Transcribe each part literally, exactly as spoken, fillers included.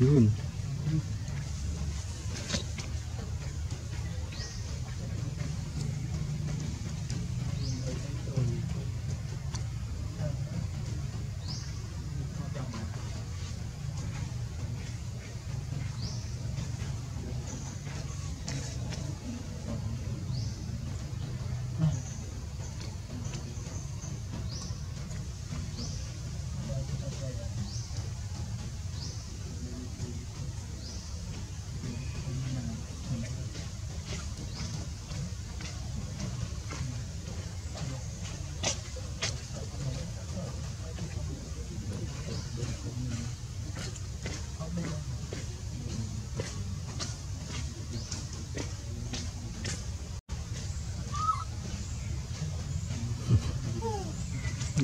Yun.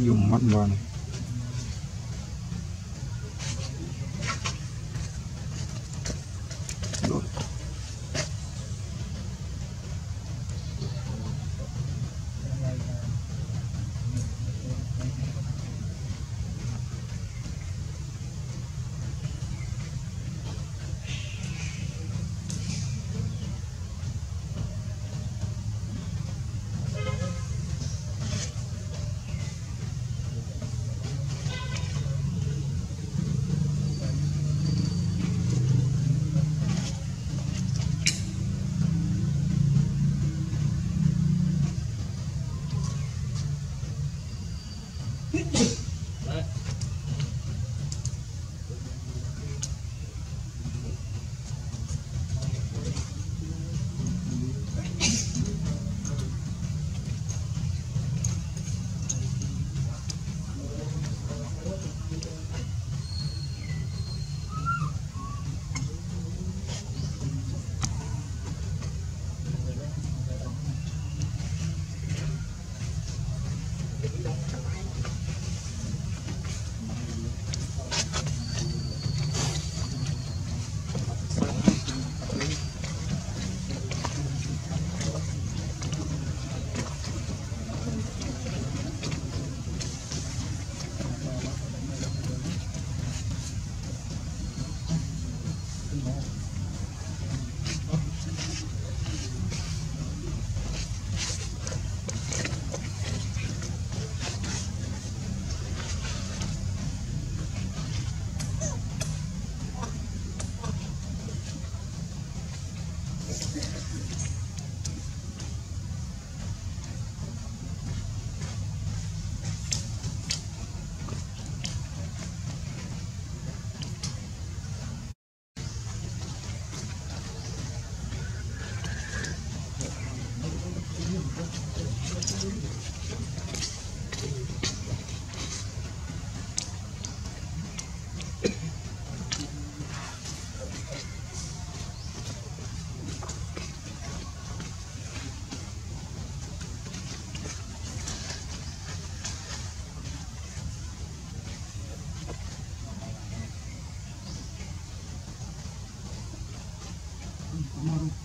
Dùng mắt vào này. Rồi. Hãy subscribe cho kênh Ghiền Mì Gõ để không bỏ lỡ những video hấp dẫn. Hãy subscribe cho kênh Ghiền Mì Gõ để không bỏ lỡ những video hấp dẫn.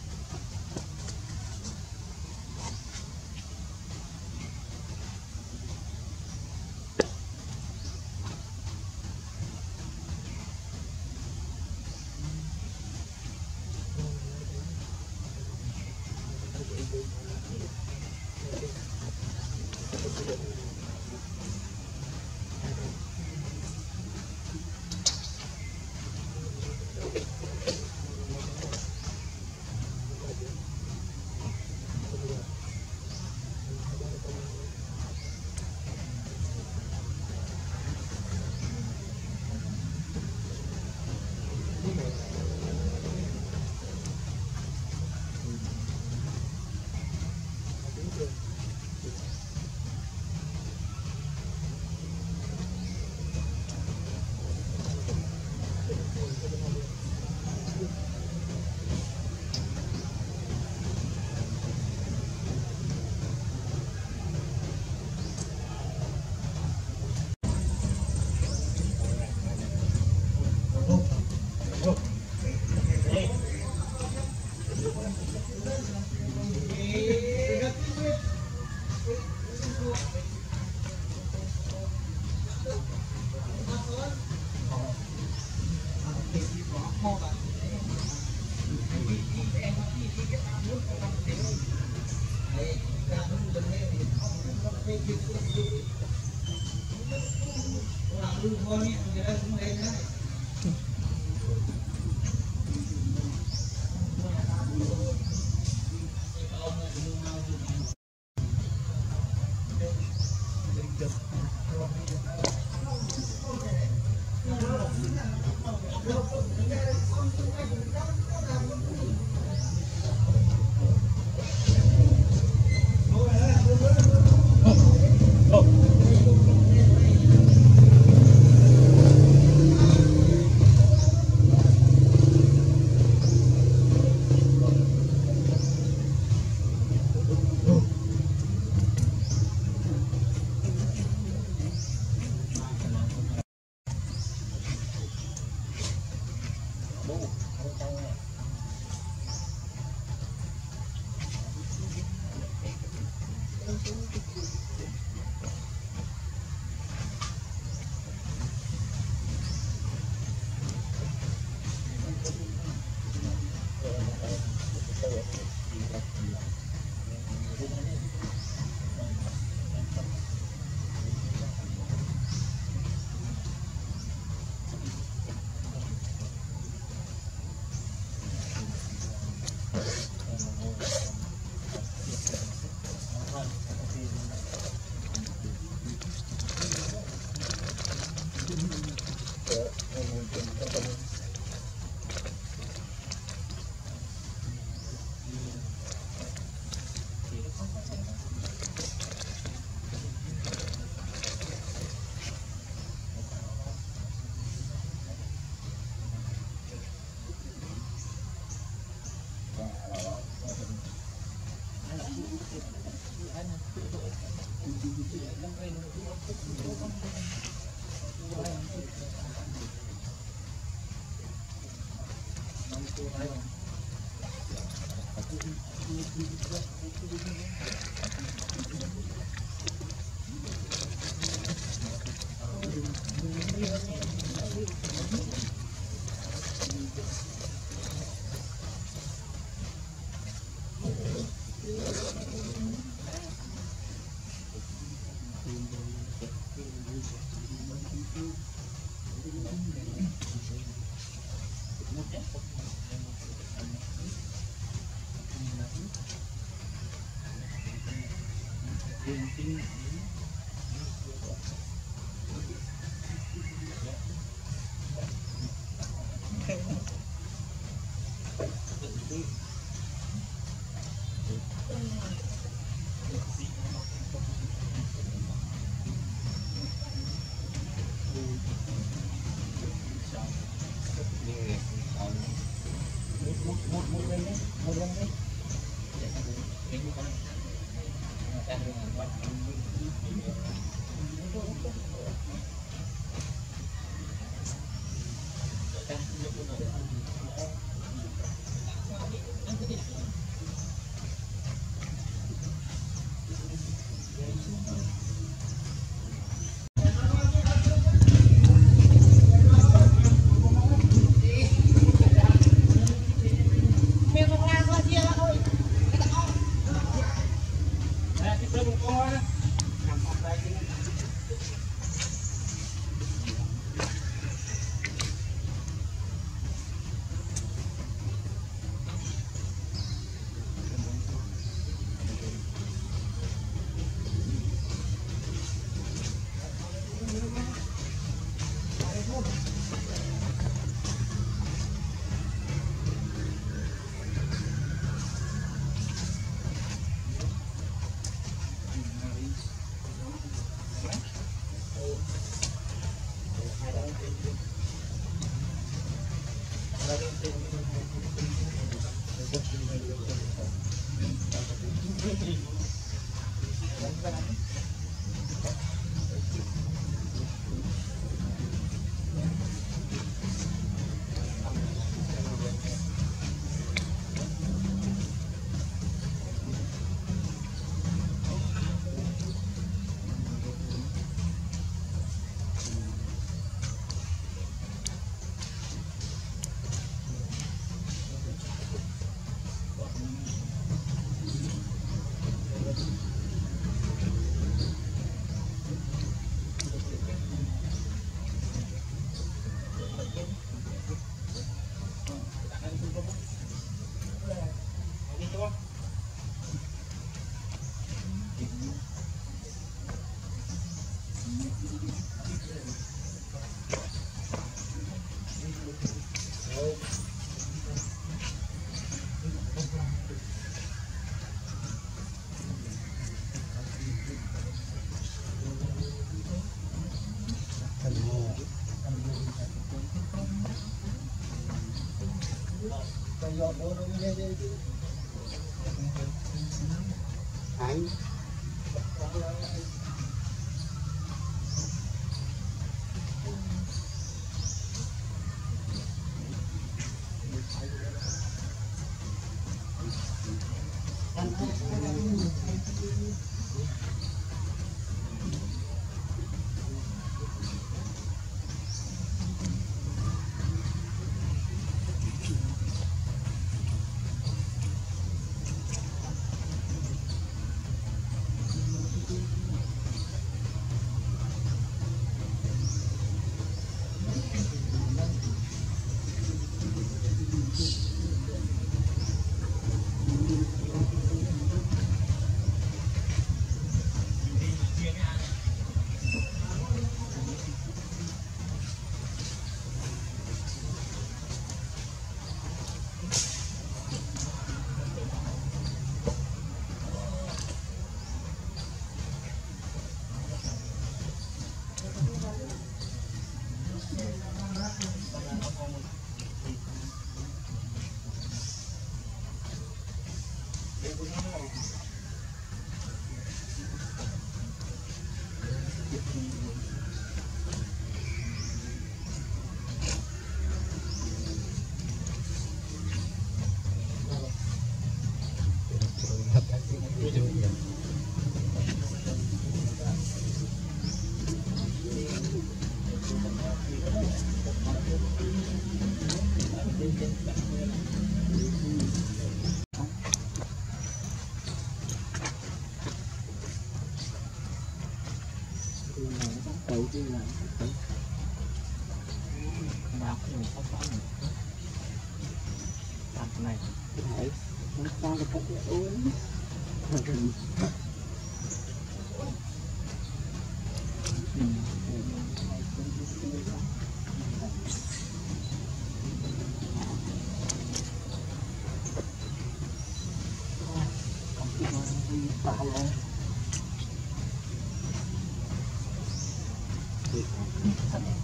Anh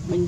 mình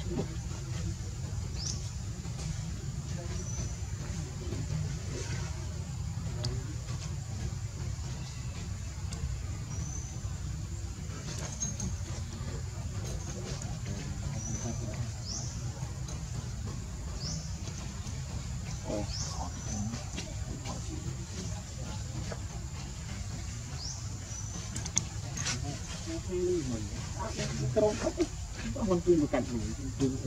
Mungkin bukan mungkin Hãy subscribe cho kênh Ghiền Mì Gõ để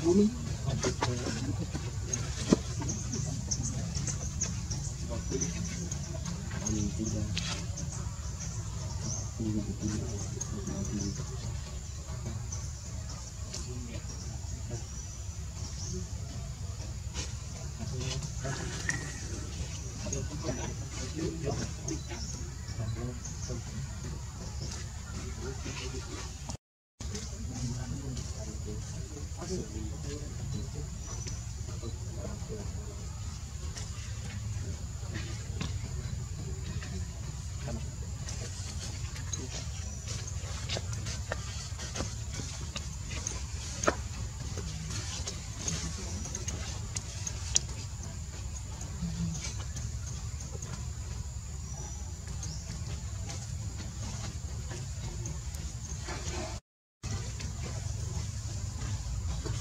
không bỏ lỡ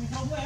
Hãy subscribe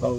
Bầu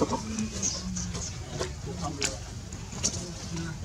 Hãy subscribe cho kênh Ghiền Mì Gõ để không bỏ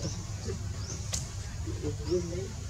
lỡ những video hấp dẫn.